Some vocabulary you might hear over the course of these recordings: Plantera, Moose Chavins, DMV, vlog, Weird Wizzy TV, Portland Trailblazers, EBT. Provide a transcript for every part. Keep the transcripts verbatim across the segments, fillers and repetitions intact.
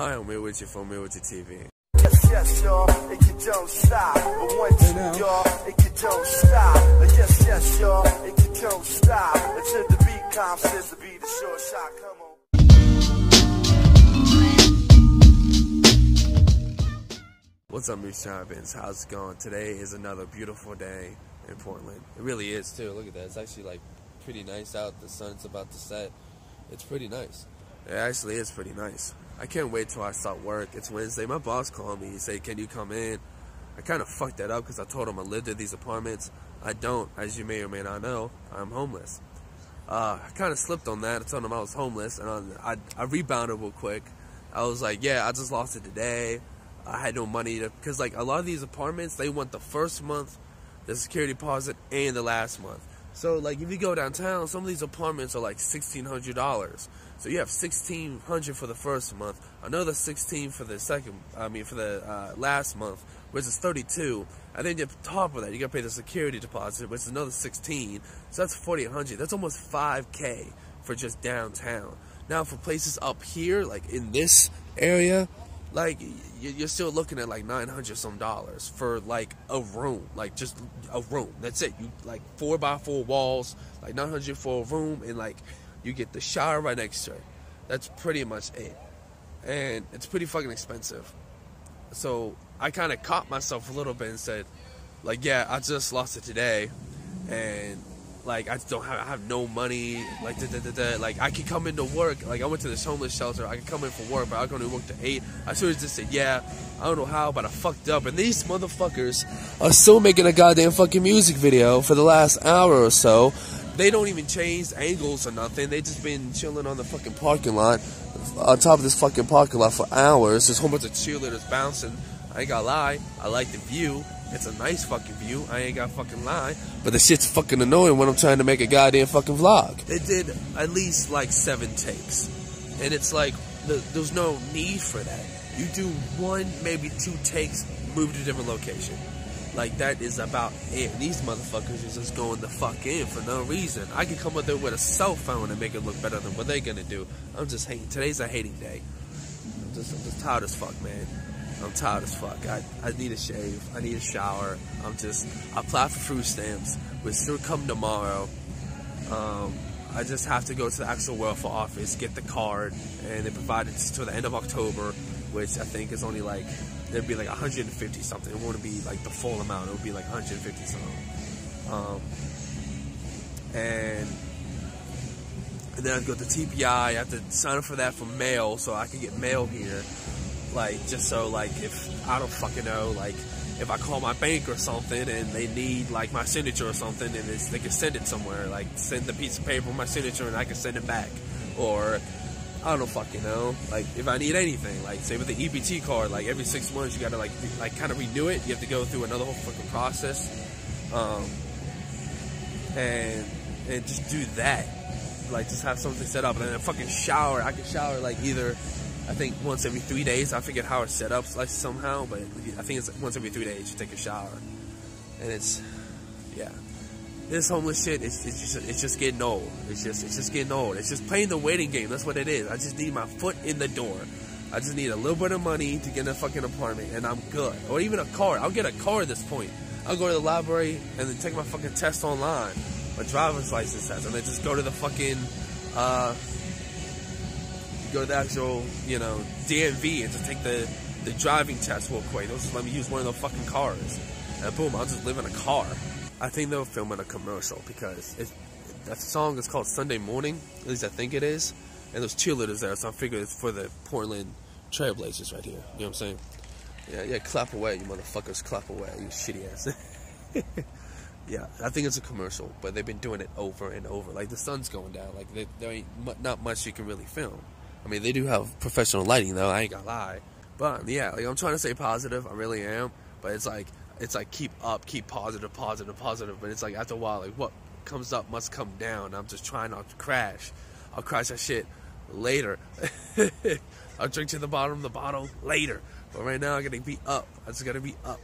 Hi, I'm Weird Wizzy from Weird Wizzy T V. Yes, yes, y'all, it can don't stop. But once y'all, it can don't stop. Yes, yes, y'all, it can don't stop. Until the beat comes, says the beat is short shot. Come on. What's up, Moose Chavins? How's it going? Today is another beautiful day in Portland. It really is too. Look at that. It's actually like pretty nice out. The sun's about to set. It's pretty nice. It actually is pretty nice. I can't wait till I start work. It's Wednesday. My boss called me. He said, "Can you come in?" I kind of fucked that up because I told him I lived in these apartments. I don't, as you may or may not know, I'm homeless. Uh, I kind of slipped on that. I told him I was homeless, and I, I, I rebounded real quick. I was like, "Yeah, I just lost it today. I had no money to," because like a lot of these apartments, they want the first month, the security deposit, and the last month. So like if you go downtown, some of these apartments are like sixteen hundred dollars. So you have sixteen hundred dollars for the first month, another sixteen dollars for the second, I mean for the uh, last month, which is thirty-two dollars. And then on top of that, you got to pay the security deposit, which is another sixteen dollars. So that's forty-eight hundred dollars. That's almost five K for just downtown. Now for places up here, like in this area, like you're still looking at like nine hundred some dollars for like a room, like just a room. That's it. You like four by four walls, like nine hundred for a room, and like you get the shower right next to it. That's pretty much it, and it's pretty fucking expensive. So I kind of caught myself a little bit and said, like, yeah, I just lost it today, and like I don't have, I have no money. Like, da, da, da, da. Like I could come into work. Like I went to this homeless shelter. I could come in for work, but I was going to work to eight. I should have just said, yeah, I don't know how, but I fucked up. And these motherfuckers are still making a goddamn fucking music video for the last hour or so. They don't even change angles or nothing. They just been chilling on the fucking parking lot, on top of this fucking parking lot for hours. There's a whole bunch of cheerleaders bouncing. I ain't gonna lie, I like the view. It's a nice fucking view. I ain't got fucking lie. But the shit's fucking annoying when I'm trying to make a goddamn fucking vlog. They did at least like seven takes. And it's like, th there's no need for that. You do one, maybe two takes, move to a different location. Like, that is about it. And these motherfuckers are just going the fuck in for no reason. I could come up there with a cell phone and make it look better than what they're gonna do. I'm just hating. Today's a hating day. I'm just, I'm just tired as fuck, man. I'm tired as fuck. I, I need a shave. I need a shower. I'm just... I applied for food stamps, which should come tomorrow. Um, I just have to go to the actual welfare office, get the card, and they provide it till the end of October, which I think is only like... It'd be like one hundred fifty something. It wouldn't be like the full amount. It would be like one hundred fifty something. Um, and... And then I'd go to T P I. I have to sign up for that for mail, so I can get mail here. Like, just so, like, if, I don't fucking know, like, if I call my bank or something and they need, like, my signature or something, and it's, they can send it somewhere, like, send the piece of paper with my signature and I can send it back, or, I don't fucking know, like, if I need anything, like, say with the E B T card, like, every six months you gotta, like, like, kind of renew it, you have to go through another whole fucking process, um, and, and just do that, like, just have something set up, and then a fucking shower, I can shower, like, either, I think once every three days, I forget how it's set up like somehow, but I think it's once every three days you take a shower. And it's, yeah. This homeless shit, it's, it's, just, it's just getting old. It's just it's just getting old. It's just playing the waiting game. That's what it is. I just need my foot in the door. I just need a little bit of money to get in a fucking apartment, and I'm good. Or even a car. I'll get a car at this point. I'll go to the library and then take my fucking test online. My driver's license test. And then just go to the fucking... Uh, go to the actual, you know, D M V and just take the, the driving test real quick. They'll just let me use one of those fucking cars. And boom, I'll just live in a car. I think they'll film in a commercial because it, that song is called Sunday Morning. At least I think it is. And there's cheerleaders there, so I figure it's for the Portland Trailblazers right here. You know what I'm saying? Yeah, yeah, clap away, you motherfuckers. Clap away, you shitty ass. Yeah, I think it's a commercial, but they've been doing it over and over. Like, the sun's going down. Like, they, there ain't not much you can really film. I mean, they do have professional lighting, though. I ain't gonna lie. But, yeah, like, I'm trying to stay positive. I really am. But it's like, it's like, keep up, keep positive, positive, positive. But it's like, after a while, like, what comes up must come down. I'm just trying not to crash. I'll crash that shit later. I'll drink to the bottom of the bottle later. But right now, I gotta be up. I just gotta be up.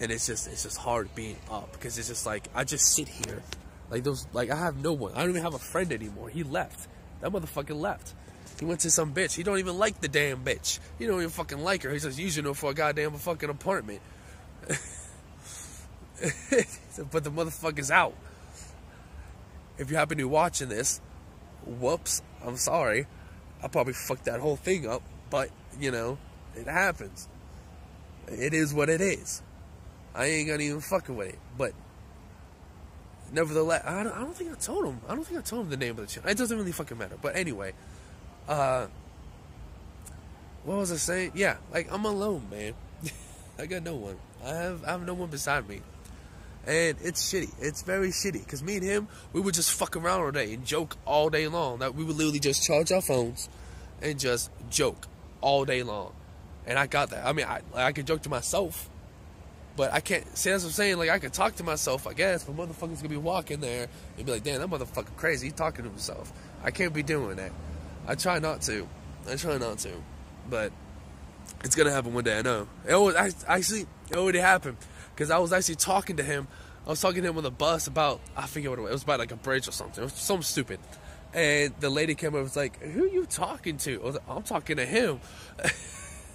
And it's just, it's just hard being up. Because it's just like, I just sit here. Like, those, like, I have no one. I don't even have a friend anymore. He left. That motherfucker left. He went to some bitch. He don't even like the damn bitch. He don't even fucking like her. He says, using her for a goddamn fucking apartment. But the motherfucker's out. If you happen to be watching this, whoops, I'm sorry. I probably fucked that whole thing up. But, you know, it happens. It is what it is. I ain't gonna even fucking with it. But, nevertheless, I don't, I don't think I told him. I don't think I told him the name of the channel. It doesn't really fucking matter. But anyway, uh, what was I saying? Yeah, like, I'm alone, man. I got no one. I have I have no one beside me. And it's shitty. It's very shitty. Because me and him, we would just fuck around all day and joke all day long. That we would literally just charge our phones and just joke all day long. And I got that. I mean, I I could joke to myself. But I can't... See, that's what I'm saying. Like, I could talk to myself, I guess. But motherfuckers gonna be walking there and be like, damn, that motherfucker crazy. He's talking to himself. I can't be doing that. I try not to. I try not to. But... it's gonna happen one day, I know. It always, I, actually, it already happened. Because I was actually talking to him. I was talking to him on the bus about... I forget what it was. It was about like a bridge or something. It was something stupid. And the lady came up and was like, who are you talking to? I was like, I'm talking to him.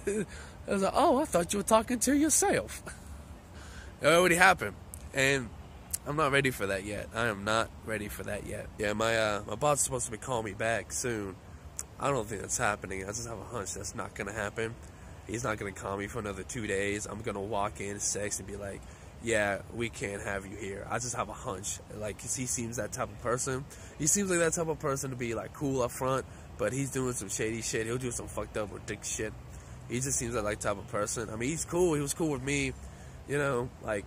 I was like, oh, I thought you were talking to yourself. It already happened. And I'm not ready for that yet. I am not ready for that yet. Yeah, my, uh, my boss is supposed to be calling me back soon. I don't think that's happening. I just have a hunch that's not gonna happen. He's not going to call me for another two days. I'm going to walk in, sex, and be like, yeah, we can't have you here. I just have a hunch. Like, cause he seems that type of person. He seems like that type of person to be, like, cool up front, but he's doing some shady shit. He'll do some fucked up or dick shit. He just seems like that type of person. I mean, he's cool. He was cool with me, you know, like,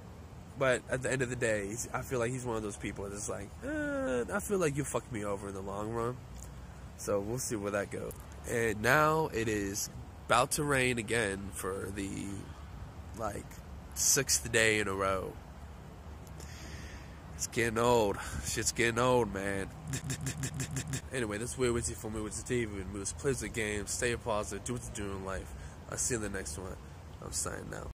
but at the end of the day, he's, I feel like he's one of those people that's like, eh, I feel like you fucked me over in the long run. So we'll see where that goes. And now it is... about to rain again for the, like, sixth day in a row. It's getting old. Shit's getting old, man. Anyway, that's Weird Wizzy for me with the T V and moves. Plays the game. Stay positive. Do what you do in life. I'll see you in the next one. I'm signing out.